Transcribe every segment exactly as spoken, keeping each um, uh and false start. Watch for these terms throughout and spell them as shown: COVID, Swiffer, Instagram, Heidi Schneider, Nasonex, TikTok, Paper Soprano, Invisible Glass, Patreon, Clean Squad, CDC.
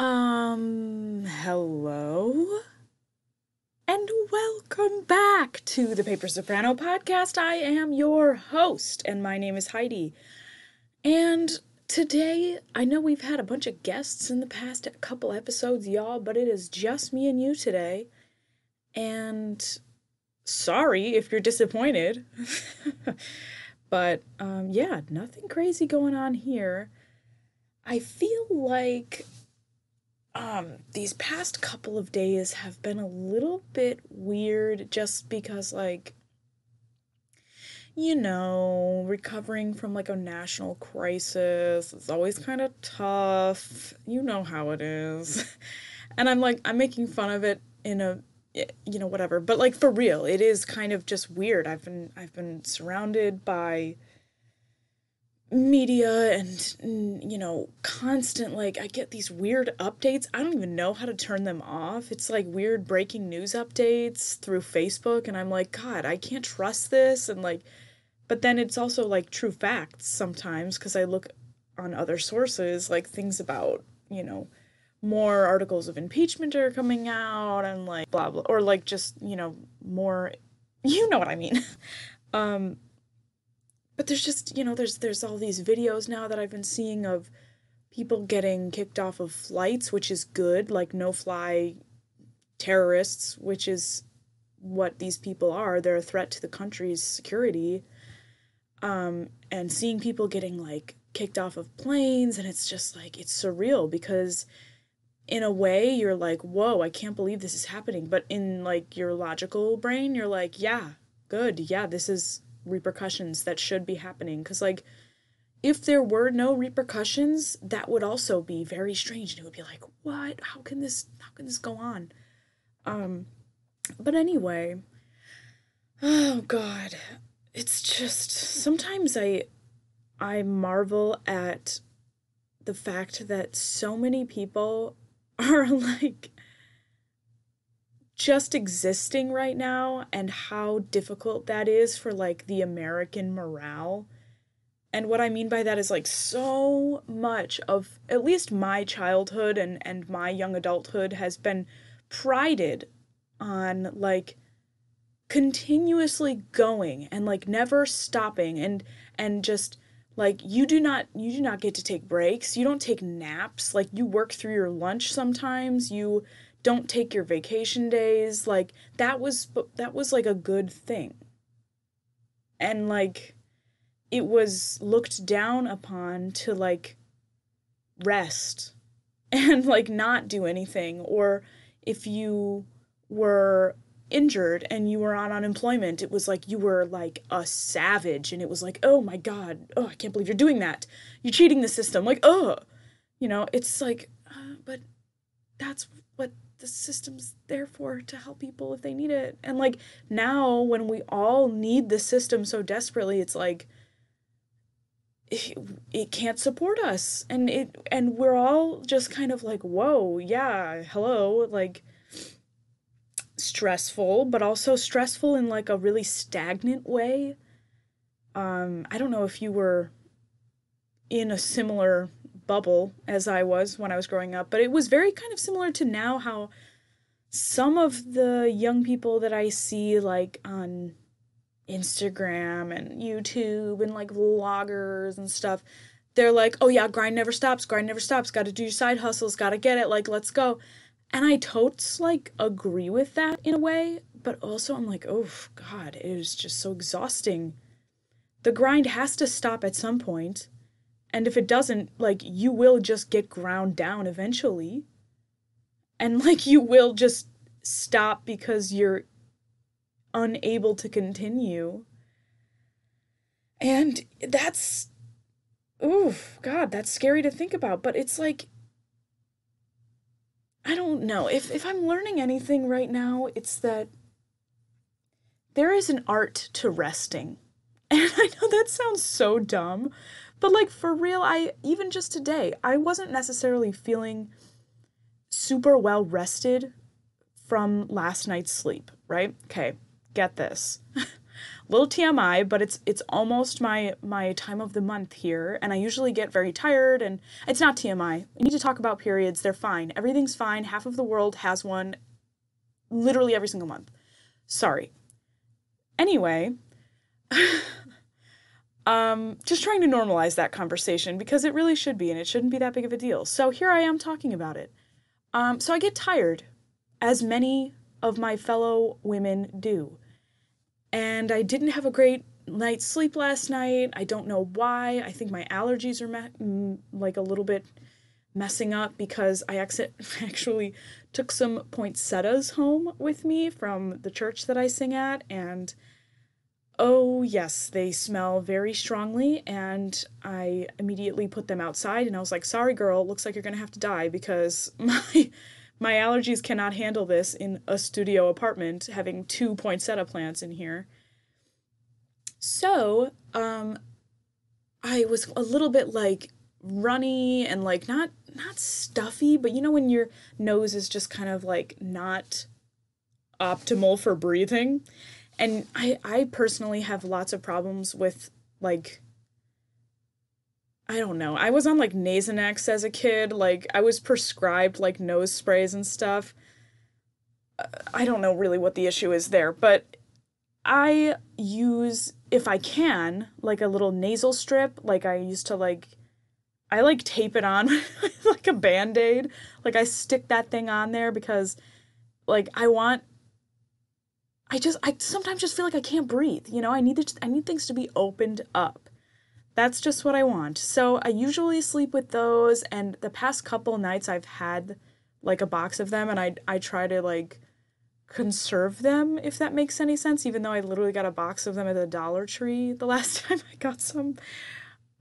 Um, hello? And welcome back to the Paper Soprano podcast. I am your host, and my name is Heidi. And today, I know we've had a bunch of guests in the past couple episodes, y'all, but it is just me and you today. And sorry if you're disappointed. But, um, yeah, nothing crazy going on here. I feel like um, these past couple of days have been a little bit weird just because, like, you know, recovering from, like, a national crisis is always kind of tough. You know how it is. And I'm, like, I'm making fun of it in a, you know, whatever. But, like, for real, it is kind of just weird. I've been, I've been surrounded by media and, you know, constant, like, I get these weird updates. I don't even know how to turn them off. It's like weird breaking news updates through Facebook, and I'm like, God, I can't trust this. And, like, but then it's also like true facts sometimes, because I look on other sources, like things about, you know, more articles of impeachment are coming out and, like, blah blah, or like just, you know, more, you know what I mean. um But there's just, you know, there's there's all these videos now that I've been seeing of people getting kicked off of flights, which is good, like no-fly terrorists, which is what these people are. They're a threat to the country's security. Um, and seeing people getting, like, kicked off of planes, and it's just, like, it's surreal because in a way you're like, whoa, I can't believe this is happening. But in, like, your logical brain, you're like, yeah, good, yeah, this is repercussions that should be happening, because, like, if there were no repercussions, that would also be very strange, and it would be like, what, how can this how can this go on? Um but anyway, oh God, it's just sometimes I I marvel at the fact that so many people are, like, just existing right now, and how difficult that is for, like, the American morale. And what I mean by that is, like, so much of at least my childhood and and my young adulthood has been prided on, like, continuously going and, like, never stopping, and and just, like, you do not you do not get to take breaks, you don't take naps, like, you work through your lunch sometimes, you don't take your vacation days. Like, that was, that was, like, a good thing. And, like, it was looked down upon to, like, rest and, like, not do anything. Or if you were injured and you were on unemployment, it was like you were, like, a savage. And it was like, oh my God, oh, I can't believe you're doing that. You're cheating the system. Like, oh, you know, it's like, uh, but that's what the system's there for, to help people if they need it. And, like, now when we all need the system so desperately, it's like it, it can't support us, and it and we're all just kind of like, whoa, yeah, hello, like, stressful, but also stressful in, like, a really stagnant way. um I don't know if you were in a similar bubble as I was when I was growing up, but it was very kind of similar to now how some of the young people that I see, like, on Instagram and YouTube and, like, vloggers and stuff, they're like, oh yeah, grind never stops, grind never stops, gotta do your side hustles, gotta get it, like, let's go. And I totes, like, agree with that in a way, but also I'm like, oh God, it is just so exhausting. The grind has to stop at some point. And if it doesn't, like, you will just get ground down eventually. And, like, you will just stop because you're unable to continue. And that's, oof, God, that's scary to think about. But it's like, I don't know. If, if I'm learning anything right now, it's that there is an art to resting. And I know that sounds so dumb, but, like, for real, I, even just today, I wasn't necessarily feeling super well rested from last night's sleep, right? Okay, get this. little T M I, but it's it's almost my my time of the month here, and I usually get very tired. And it's not T M I. We need to talk about periods. They're fine. Everything's fine. Half of the world has one literally every single month. Sorry. Anyway, um, just trying to normalize that conversation, because it really should be, and it shouldn't be that big of a deal. So here I am talking about it. Um, so I get tired, as many of my fellow women do. And I didn't have a great night's sleep last night. I don't know why. I think my allergies are like a little bit messing up, because I actually took some poinsettias home with me from the church that I sing at. And oh yes, they smell very strongly. And I immediately put them outside, and I was like, sorry girl, looks like you're gonna have to die, because my My allergies cannot handle this in a studio apartment, having two poinsettia plants in here. So, um, I was a little bit, like, runny and, like, not, not stuffy, but you know when your nose is just kind of, like, not optimal for breathing? And I, I personally have lots of problems with, like... I don't know. I was on, like, Nasonex as a kid. Like, I was prescribed, like, nose sprays and stuff. I don't know really what the issue is there, but I use, if I can, like, a little nasal strip. Like, I used to, like, I, like, tape it on with, like, a Band-Aid. Like, I stick that thing on there because, like, I want, I just, I sometimes just feel like I can't breathe, you know? I need to, I need things to be opened up. That's just what I want. So I usually sleep with those, and the past couple nights I've had like a box of them, and I I try to like conserve them, if that makes any sense, even though I literally got a box of them at the Dollar Tree the last time I got some.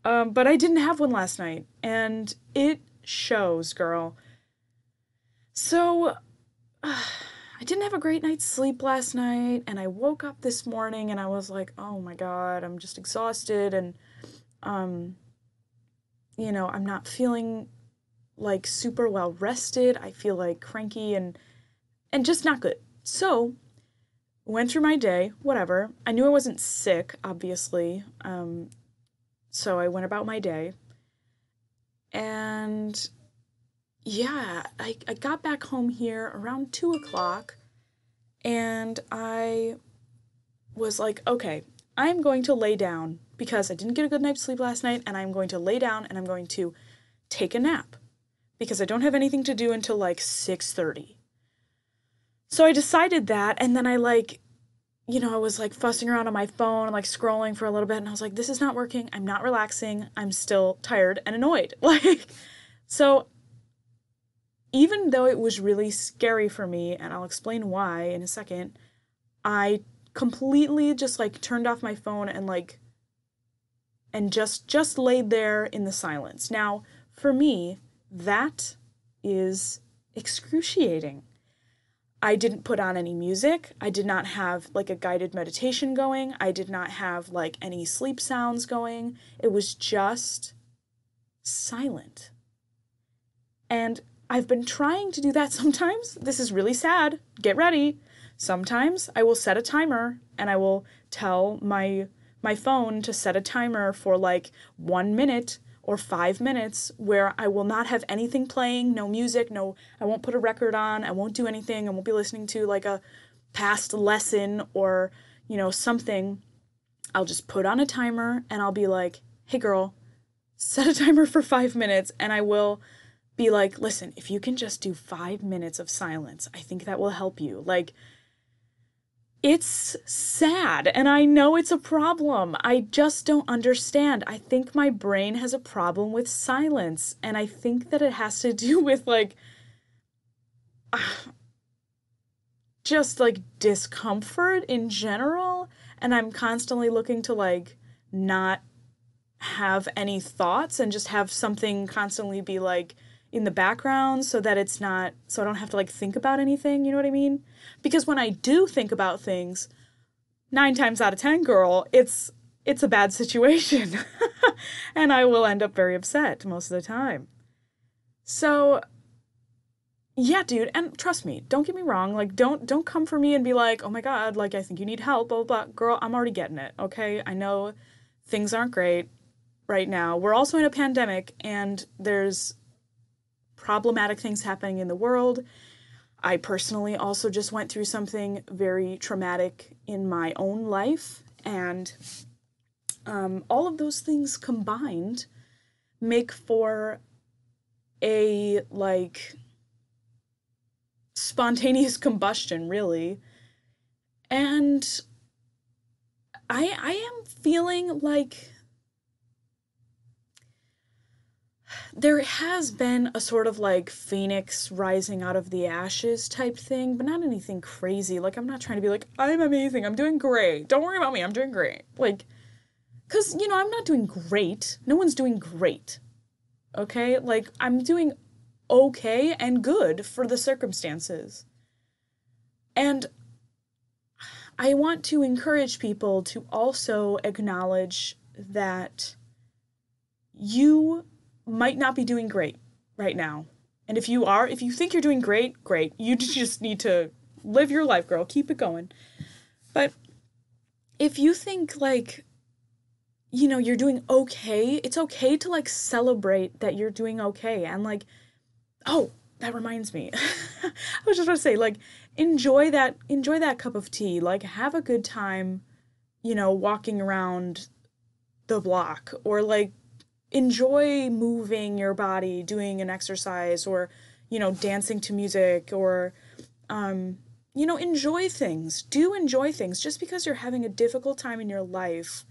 Um, but I didn't have one last night, and it shows, girl. So uh, I didn't have a great night's sleep last night, and I woke up this morning and I was like, oh my God, I'm just exhausted, and Um, you know, I'm not feeling like super well rested. I feel like cranky and, and just not good. So went through my day, whatever. I knew I wasn't sick, obviously. Um, so I went about my day, and yeah, I, I got back home here around two o'clock and I was like, okay, I'm going to lay down, because I didn't get a good night's sleep last night, and I'm going to lay down and I'm going to take a nap, because I don't have anything to do until like six thirty. So I decided that, and then I like, you know, I was like fussing around on my phone and like scrolling for a little bit, and I was like, this is not working. I'm not relaxing. I'm still tired and annoyed. Like, so even though it was really scary for me, and I'll explain why in a second, I completely just like turned off my phone and like And just, just laid there in the silence. Now, for me, that is excruciating. I didn't put on any music. I did not have like a guided meditation going. I did not have like any sleep sounds going. It was just silent. And I've been trying to do that sometimes. This is really sad. Get ready. Sometimes I will set a timer, and I will tell my... my phone to set a timer for like one minute or five minutes where I will not have anything playing, no music, no, I won't put a record on, I won't do anything, I won't be listening to like a past lesson or, you know, something. I'll just put on a timer and I'll be like, hey girl, set a timer for five minutes. And I will be like, listen, if you can just do five minutes of silence, I think that will help you. Like, it's sad, and I know it's a problem. I just don't understand. I think my brain has a problem with silence, and I think that it has to do with, like, uh, just, like, discomfort in general, and I'm constantly looking to, like, not have any thoughts and just have something constantly be, like, in the background so that it's not, so I don't have to like think about anything, you know what I mean? Because when I do think about things, nine times out of ten, girl, it's, it's a bad situation. And I will end up very upset most of the time. So, Yeah, dude, and trust me, don't get me wrong, like, don't don't come for me and be like, oh my god, like, I think you need help, blah, blah, blah. Girl, I'm already getting it, okay? I know things aren't great right now. We're also in a pandemic, and there's problematic things happening in the world. I personally also just went through something very traumatic in my own life, and um, all of those things combined make for a, like, spontaneous combustion, really. And I, I am feeling like there has been a sort of like phoenix rising out of the ashes type thing, but not anything crazy. Like, I'm not trying to be like, I'm amazing, I'm doing great, don't worry about me, I'm doing great. Like, because, you know, I'm not doing great. No one's doing great. Okay? Like, I'm doing okay and good for the circumstances. And I want to encourage people to also acknowledge that you might not be doing great right now. And if you are, if you think you're doing great, great. You just need to live your life, girl. Keep it going. But if you think, like, you know, you're doing okay, it's okay to, like, celebrate that you're doing okay. And, like, oh, that reminds me. I was just about to say, like, enjoy that, enjoy that cup of tea. Like, have a good time, you know, walking around the block, or, like, enjoy moving your body, doing an exercise, or, you know, dancing to music, or, um, you know, enjoy things. Do enjoy things. Just because you're having a difficult time in your life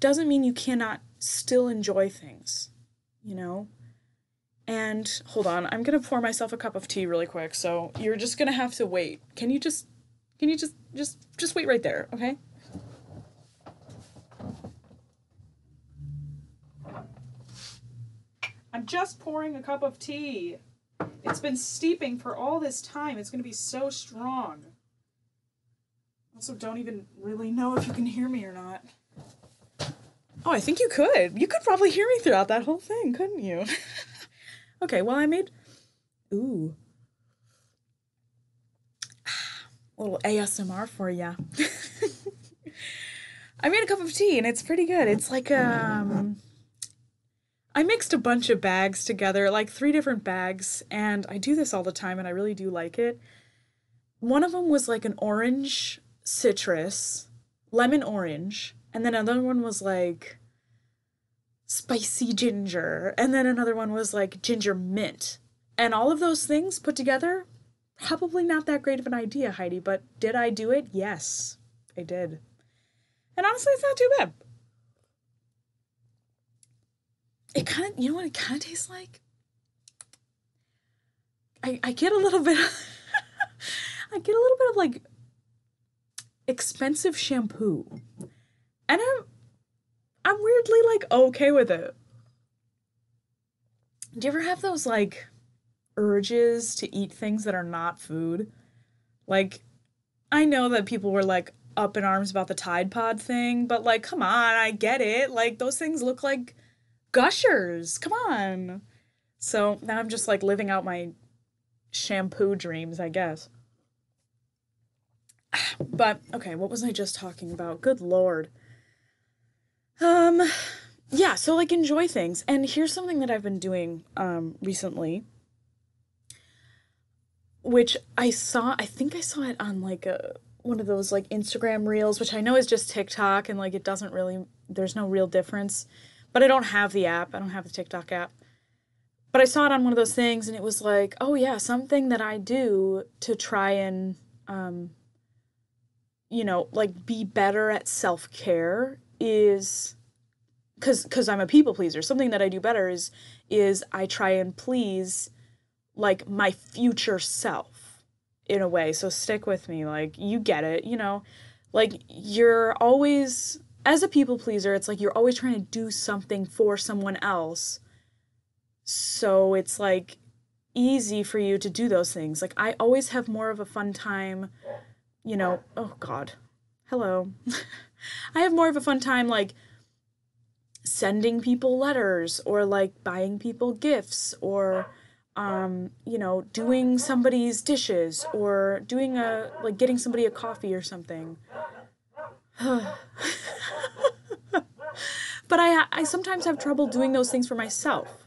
doesn't mean you cannot still enjoy things, you know? And hold on, I'm going to pour myself a cup of tea really quick, so you're just going to have to wait. Can you just, can you just, just, just wait right there, okay? I'm just pouring a cup of tea. It's been steeping for all this time. It's going to be so strong. Also, don't even really know if you can hear me or not. Oh, I think you could. You could probably hear me throughout that whole thing, couldn't you? Okay, well, I made... Ooh. A little A S M R for ya. I made a cup of tea, and it's pretty good. It's like, um... I mixed a bunch of bags together, like three different bags, and I do this all the time, and I really do like it. One of them was, like, an orange citrus, lemon orange, and then another one was, like, spicy ginger. And then another one was, like, ginger mint. And all of those things put together, probably not that great of an idea, Heidi. But did I do it? Yes, I did. And honestly, it's not too bad. It kind of, you know what it kind of tastes like? I, I get a little bit, of, I get a little bit of, like, expensive shampoo. And I'm, I'm weirdly, like, okay with it. Do you ever have those, like, urges to eat things that are not food? Like, I know that people were, like, up in arms about the Tide Pod thing, but, like, come on, I get it. Like, those things look like gushers. Come on. So now I'm just, like, living out my shampoo dreams, I guess. But, okay, what was I just talking about? Good Lord. Um, yeah, so, like, enjoy things. And here's something that I've been doing, um, recently, which I saw, I think I saw it on, like, a, one of those, like, Instagram reels, which I know is just TikTok, and, like, it doesn't really, there's no real difference, but I don't have the app. I don't have the TikTok app, but I saw it on one of those things, and it was like, oh yeah, something that I do to try and, um, you know, like, be better at self-care is, because because I'm a people pleaser, something that I do better is is I try and please, like, my future self in a way. So stick with me, like, you get it, you know, like, you're always, as a people pleaser, it's like you're always trying to do something for someone else, so it's, like, easy for you to do those things. Like, I always have more of a fun time, you know, oh god, hello. I have more of a fun time, like, sending people letters, or, like, buying people gifts, or um, you know, doing somebody's dishes or doing a, like getting somebody a coffee or something. But I, I sometimes have trouble doing those things for myself.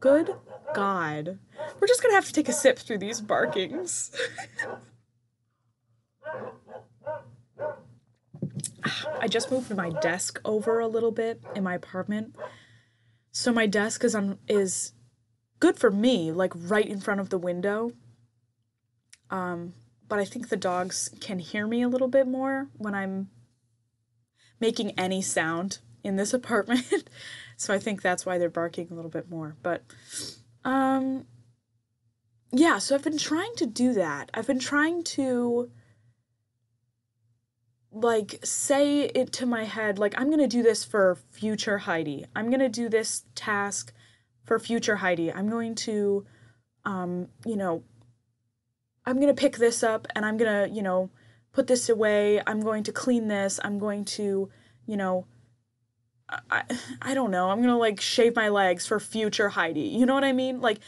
Good God. We're just going to have to take a sip through these barkings. I just moved my desk over a little bit in my apartment. So my desk is on, is good for me, like right in front of the window. Um, but I think the dogs can hear me a little bit more when I'm making any sound in this apartment. So I think that's why they're barking a little bit more. But um, yeah, so I've been trying to do that. I've been trying to like say it to my head, like, I'm gonna do this for future Heidi. I'm gonna do this task for future Heidi. I'm going to, um, you know, I'm gonna pick this up and I'm gonna, you know, put this away. I'm going to clean this. I'm going to, you know, I, I don't know. I'm going to like shave my legs for future Heidi. You know what I mean? Like,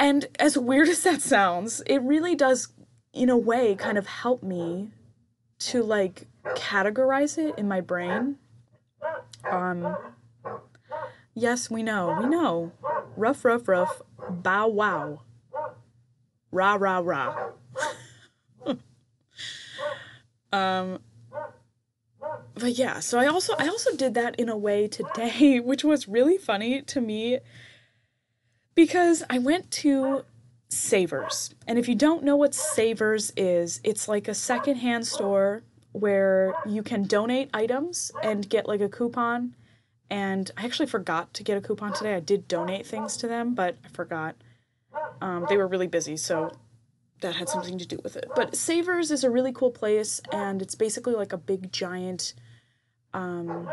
and as weird as that sounds, it really does in a way kind of help me to like categorize it in my brain. Um, yes, we know, we know. Ruff, ruff, ruff, bow, wow. Rah, rah, rah. um, But yeah, so I also I also did that in a way today, which was really funny to me because I went to Savers. And if you don't know what Savers is, it's like a secondhand store where you can donate items and get like a coupon. And I actually forgot to get a coupon today. I did donate things to them, but I forgot. Um, they were really busy, so that had something to do with it. But Savers is a really cool place, and it's basically like a big giant, um,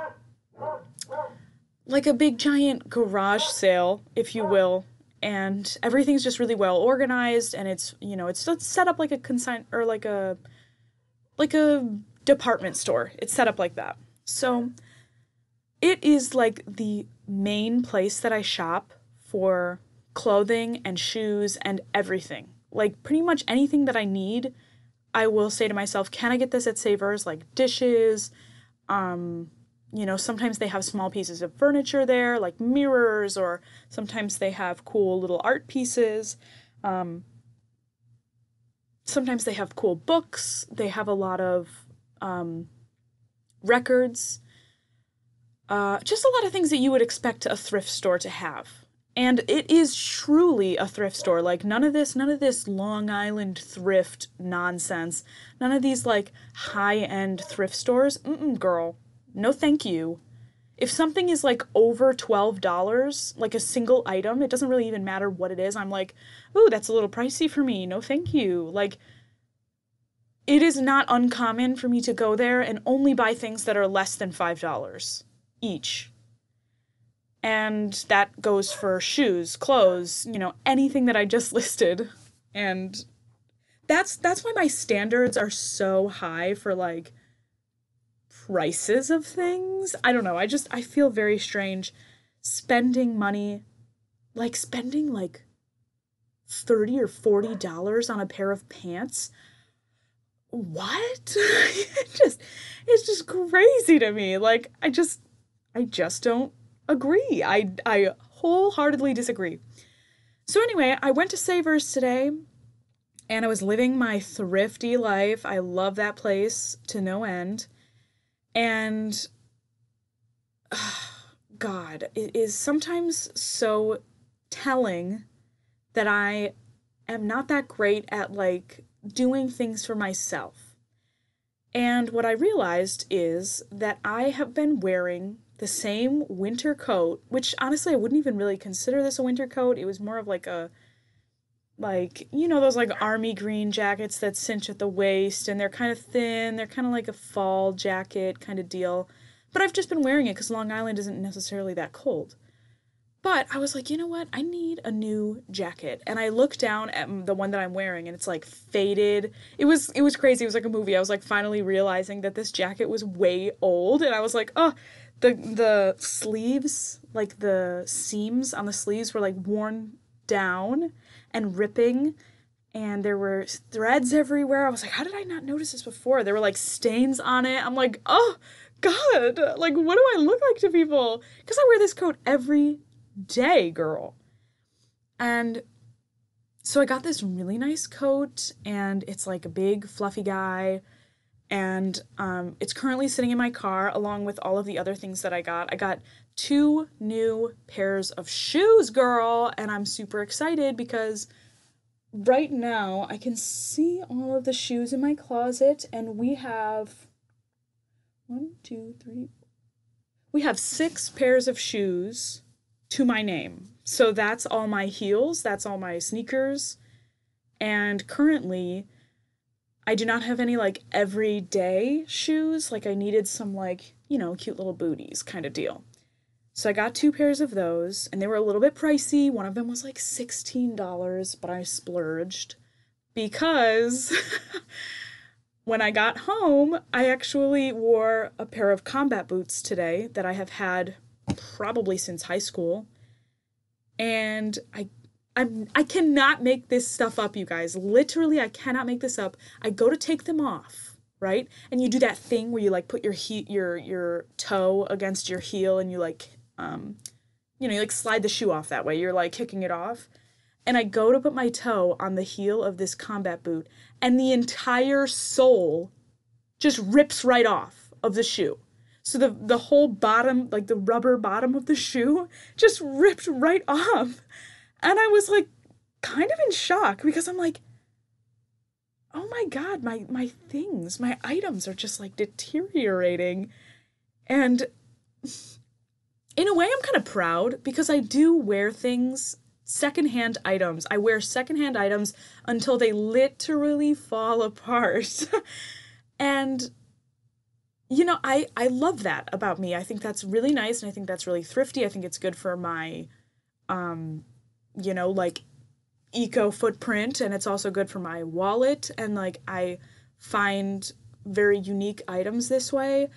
like a big giant garage sale, if you will. And everything's just really well organized, and it's, you know, it's set up like a consign or like a, like a department store. It's set up like that. So it is like the main place that I shop for clothing and shoes and everything. Like, pretty much anything that I need, I will say to myself, can I get this at Savers? Like, dishes, um, you know, sometimes they have small pieces of furniture there, like mirrors, or sometimes they have cool little art pieces. Um, sometimes they have cool books. They have a lot of um, records. Uh, just a lot of things that you would expect a thrift store to have. And it is truly a thrift store. Like, none of this, none of this Long Island thrift nonsense. None of these, like, high-end thrift stores. Mm-mm, girl. No thank you. If something is, like, over twelve dollars, like a single item, it doesn't really even matter what it is. I'm like, ooh, that's a little pricey for me. No thank you. Like, it is not uncommon for me to go there and only buy things that are less than five dollars each. And that goes for shoes, clothes, you know, anything that I just listed. And that's that's why my standards are so high for, like, prices of things. I don't know. I just, I feel very strange spending money, like, spending, like, thirty or forty dollars on a pair of pants. What? It just, it's just crazy to me. Like, I just, I just don't agree. I, I wholeheartedly disagree. So anyway, I went to Savers today and I was living my thrifty life. I love that place to no end. And oh, God, it is sometimes so telling that I am not that great at like doing things for myself. And what I realized is that I have been wearing the same winter coat, which honestly I wouldn't even really consider this a winter coat. It was more of like a, like, you know, those like army green jackets that cinch at the waist and they're kind of thin. They're kind of like a fall jacket kind of deal. But I've just been wearing it because Long Island isn't necessarily that cold. But I was like, you know what? I need a new jacket. And I looked down at the one that I'm wearing and it's like faded. It was, it was crazy. It was like a movie. I was like finally realizing that this jacket was way old. And I was like, oh, The the sleeves, like the seams on the sleeves were like worn down and ripping, and there were threads everywhere. I was like, how did I not notice this before? There were like stains on it. I'm like, oh God, like what do I look like to people? Because I wear this coat every day, girl. And so I got this really nice coat, and it's like a big fluffy guy. And um, it's currently sitting in my car along with all of the other things that I got. I got two new pairs of shoes, girl, and I'm super excited because right now I can see all of the shoes in my closet, and we have one, two, three, we have six pairs of shoes to my name. So that's all my heels, that's all my sneakers, and currently I do not have any like everyday shoes. Like I needed some like, you know, cute little booties kind of deal. So I got two pairs of those, and they were a little bit pricey. One of them was like sixteen dollars, but I splurged because when I got home, I actually wore a pair of combat boots today that I have had probably since high school. And I I'm, I cannot make this stuff up, you guys. Literally, I cannot make this up. I go to take them off, right? And you do that thing where you, like, put your he- your your toe against your heel and you, like, um, you know, you, like, slide the shoe off that way. You're, like, kicking it off. And I go to put my toe on the heel of this combat boot, and the entire sole just rips right off of the shoe. So the, the whole bottom, like, the rubber bottom of the shoe just ripped right off. And I was like kind of in shock because I'm like, oh my God, my, my things, my items are just like deteriorating. And in a way I'm kind of proud because I do wear things, secondhand items. I wear secondhand items until they literally fall apart. And, you know, I, I love that about me. I think that's really nice. And I think that's really thrifty. I think it's good for my, um, you know, like eco footprint, and it's also good for my wallet. And like, I find very unique items this way.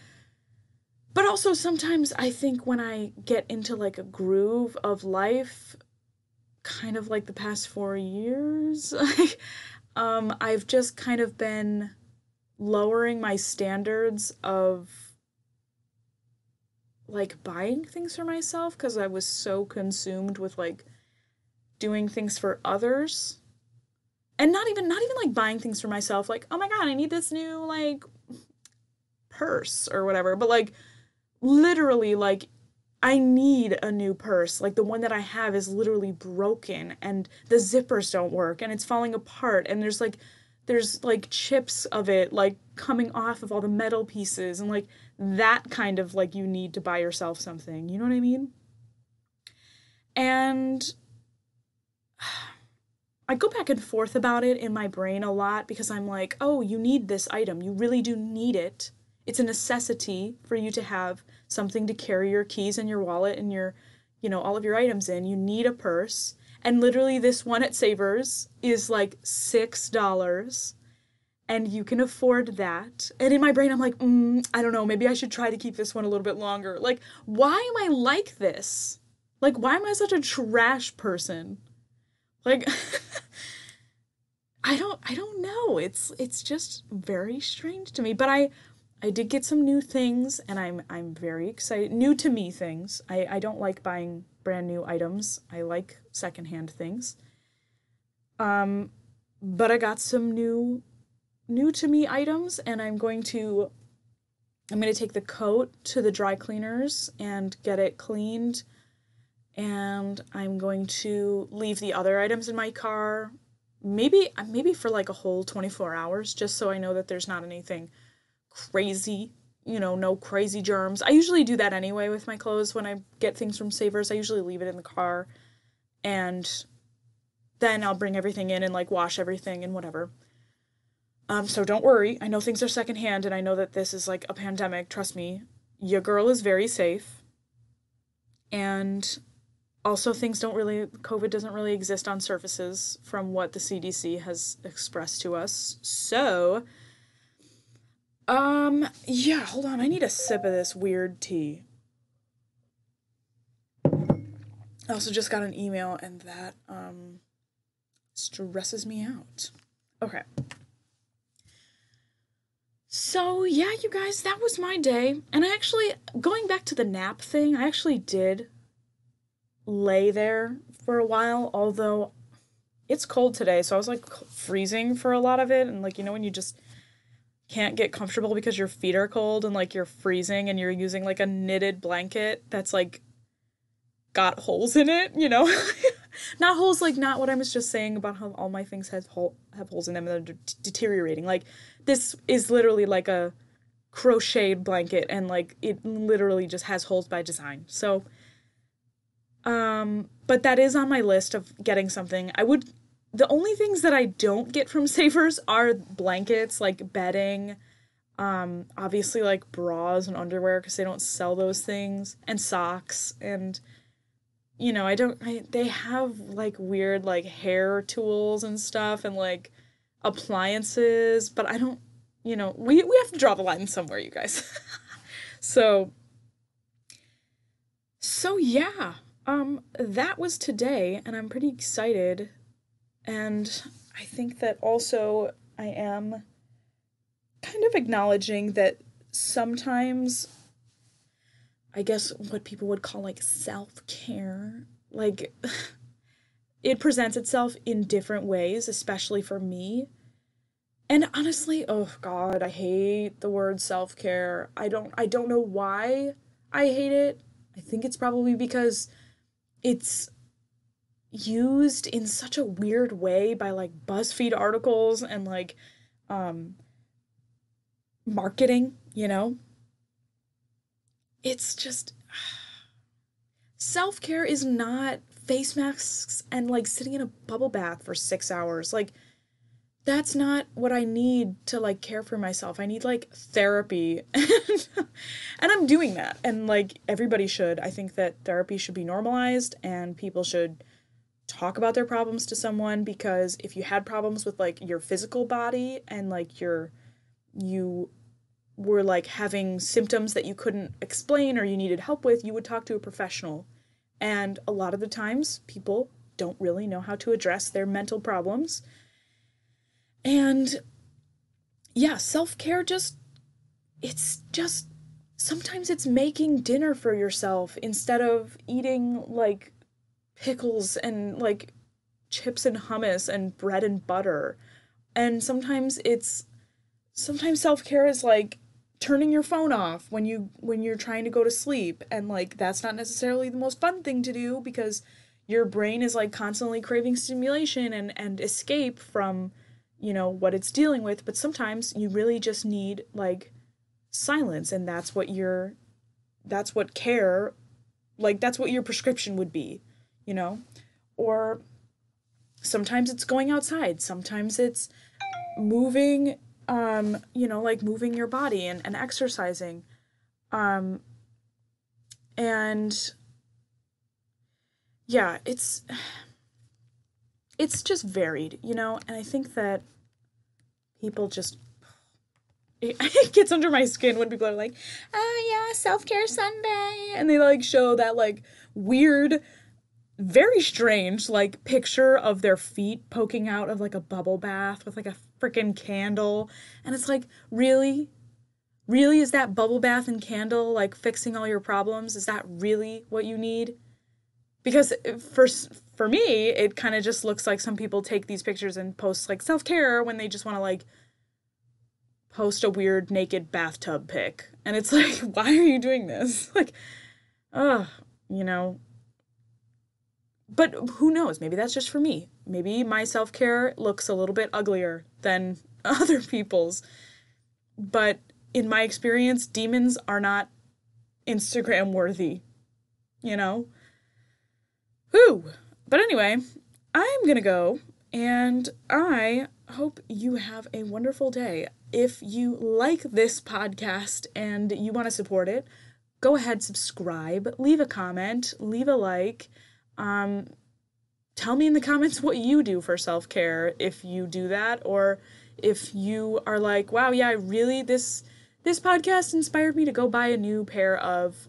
But also sometimes I think when I get into like a groove of life, kind of like the past four years, like, um, I've just kind of been lowering my standards of like buying things for myself because I was so consumed with like doing things for others, and not even, not even like buying things for myself. Like, oh my God, I need this new like purse or whatever. But like literally like I need a new purse. Like the one that I have is literally broken, and the zippers don't work, and it's falling apart. And there's like, there's like chips of it, like coming off of all the metal pieces, and like that kind of like, you need to buy yourself something, you know what I mean? And I go back and forth about it in my brain a lot because I'm like, oh, you need this item. You really do need it. It's a necessity for you to have something to carry your keys and your wallet and your, you know, all of your items in. You need a purse. And literally this one at Savers is like six dollars, and you can afford that. And in my brain, I'm like, mm, I don't know, maybe I should try to keep this one a little bit longer. Like, why am I like this? Like, why am I such a trash person? Like, I don't, I don't know. It's, it's just very strange to me, but I, I did get some new things, and I'm, I'm very excited. New to me things. I, I don't like buying brand new items. I like secondhand things. Um, but I got some new, new to me items, and I'm going to, I'm going to take the coat to the dry cleaners and get it cleaned. And I'm going to leave the other items in my car, maybe maybe for like a whole twenty-four hours, just so I know that there's not anything crazy, you know, no crazy germs. I usually do that anyway with my clothes when I get things from Savers. I usually leave it in the car, and then I'll bring everything in and like wash everything and whatever. Um, so don't worry. I know things are secondhand, and I know that this is like a pandemic. Trust me, your girl is very safe. And also, things don't really, COVID doesn't really exist on surfaces from what the C D C has expressed to us. So, um, yeah, hold on. I need a sip of this weird tea. I also just got an email, and that um, stresses me out. Okay. So, yeah, you guys, that was my day. And I actually, going back to the nap thing, I actually did lay there for a while, although it's cold today, so I was, like, freezing for a lot of it. And, like, you know when you just can't get comfortable because your feet are cold and, like, you're freezing and you're using, like, a knitted blanket that's, like, got holes in it, you know? Not holes, like, not what I was just saying about how all my things have, hole have holes in them and they're de deteriorating. Like, this is literally, like, a crocheted blanket and, like, it literally just has holes by design. So, um... but that is on my list of getting something. I would, the only things that I don't get from Savers are blankets, like bedding, um, obviously like bras and underwear because they don't sell those things, and socks, and, you know, I don't, I, they have like weird like hair tools and stuff and like appliances, but I don't, you know, we, we have to draw the line somewhere, you guys. so, so yeah. Um, that was today, and I'm pretty excited, and I think that also I am kind of acknowledging that sometimes, I guess what people would call, like, self-care, like, it presents itself in different ways, especially for me, and honestly, oh god, I hate the word self-care. I don't, I don't know why I hate it. I think it's probably because it's used in such a weird way by, like, BuzzFeed articles and, like, um, marketing, you know? It's just... self-care is not face masks and, like, sitting in a bubble bath for six hours. Like, that's not what I need to, like, care for myself. I need, like, therapy. and I'm doing that. And, like, everybody should. I think that therapy should be normalized and people should talk about their problems to someone, because if you had problems with, like, your physical body and, like, your, you were, like, having symptoms that you couldn't explain or you needed help with, you would talk to a professional. And a lot of the times people don't really know how to address their mental problems. And, yeah, self-care just, it's just, sometimes it's making dinner for yourself instead of eating, like, pickles and, like, chips and hummus and bread and butter. And sometimes it's, sometimes self-care is, like, turning your phone off when you, when you're trying to go to sleep. And, like, that's not necessarily the most fun thing to do because your brain is, like, constantly craving stimulation and, and escape from, you know, what it's dealing with, but sometimes you really just need, like, silence, and that's what your, that's what care, like, that's what your prescription would be, you know? Or sometimes it's going outside, sometimes it's moving, um, you know, like, moving your body and, and exercising, um, and, yeah, it's... it's just varied, you know, and I think that people just, it, it gets under my skin when people are like, oh yeah, self-care Sunday, and they, like, show that, like, weird, very strange, like, picture of their feet poking out of, like, a bubble bath with, like, a freaking candle, and it's like, really? Really? Is that bubble bath and candle, like, fixing all your problems? Is that really what you need? Because for, for me, it kind of just looks like some people take these pictures and post, like, self-care when they just want to, like, post a weird naked bathtub pic. And it's like, why are you doing this? Like, ugh, you know. But who knows? Maybe that's just for me. Maybe my self-care looks a little bit uglier than other people's. But in my experience, demons are not Instagram worthy, you know? Woo! But anyway, I'm gonna go, and I hope you have a wonderful day. If you like this podcast and you want to support it, go ahead, subscribe, leave a comment, leave a like. Um, tell me in the comments what you do for self-care, if you do that, or if you are like, wow, yeah, I really, this, this podcast inspired me to go buy a new pair of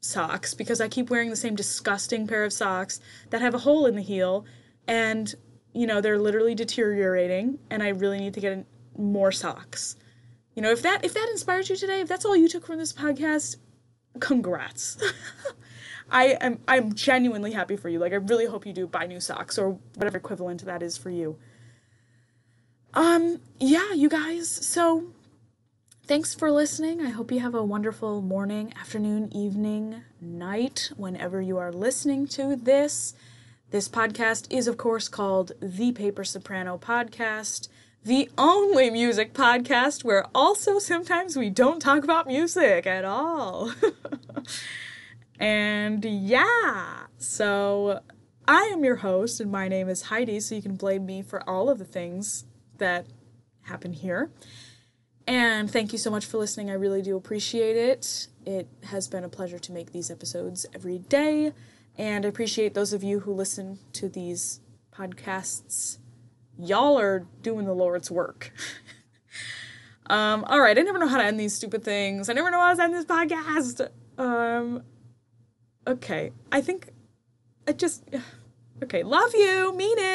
socks because I keep wearing the same disgusting pair of socks that have a hole in the heel, and you know, they're literally deteriorating, and I really need to get more socks. You know, if that if that inspired you today, if that's all you took from this podcast, congrats. I am I'm genuinely happy for you. Like, I really hope you do buy new socks or whatever equivalent to that is for you. Um, yeah, you guys, so thanks for listening. I hope you have a wonderful morning, afternoon, evening, night, whenever you are listening to this. This podcast is, of course, called The Paper Soprano Podcast, the only music podcast where also sometimes we don't talk about music at all. And yeah, so I am your host, and my name is Heidi, so you can blame me for all of the things that happen here. And thank you so much for listening. I really do appreciate it. It has been a pleasure to make these episodes every day, and I appreciate those of you who listen to these podcasts. Y'all are doing the Lord's work. um, all right, I never know how to end these stupid things. I never know how to end this podcast. Um... Okay, I think I just, okay, love you, mean it.